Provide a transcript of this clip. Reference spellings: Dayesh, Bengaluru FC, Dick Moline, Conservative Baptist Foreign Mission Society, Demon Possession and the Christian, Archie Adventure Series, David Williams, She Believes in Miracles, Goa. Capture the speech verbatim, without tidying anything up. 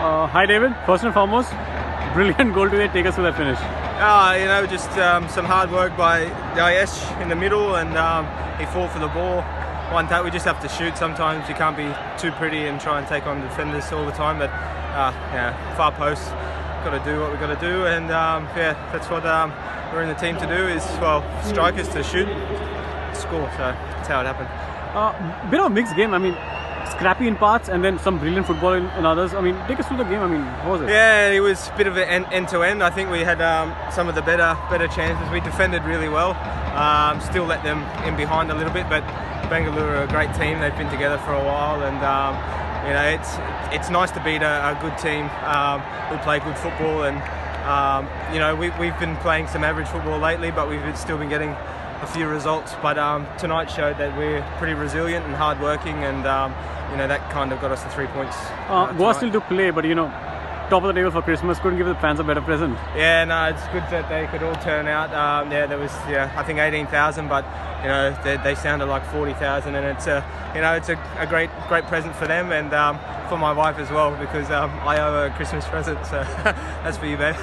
Uh, hi David, first and foremost, brilliant goal today, take us to that finish. Uh, you know, just um, some hard work by Dayesh in the middle, and um, he fought for the ball. One time we just have to shoot sometimes, you can't be too pretty and try and take on defenders all the time, but uh, yeah, far post, got to do what we got to do, and um, yeah, that's what um, we're in the team to do is, well, strikers to shoot, score, so that's how it happened. Uh, bit of a mixed game, I mean, scrappy in parts and then some brilliant football in, in others. I mean, take us through the game. I mean, how was it? Yeah, it was a bit of an end-to-end. I think we had um, some of the better better chances. We defended really well. Um, still let them in behind a little bit, but Bengaluru are a great team. They've been together for a while, and um, you know, it's it's nice to beat a, a good team um, who play good football. And um, you know, we, we've been playing some average football lately, but we've still been getting a few results, but um, tonight showed that we're pretty resilient and hard-working, and um, you know, that kind of got us the three points. Uh, Goa still to play, but you know, top of the table for Christmas, couldn't give the fans a better present. Yeah, no, it's good that they could all turn out. Um, yeah, there was, yeah, I think eighteen thousand, but you know, they, they sounded like forty thousand, and it's a, you know, it's a, a great, great present for them, and um, for my wife as well, because um, I owe her a Christmas present. So that's for you, babe.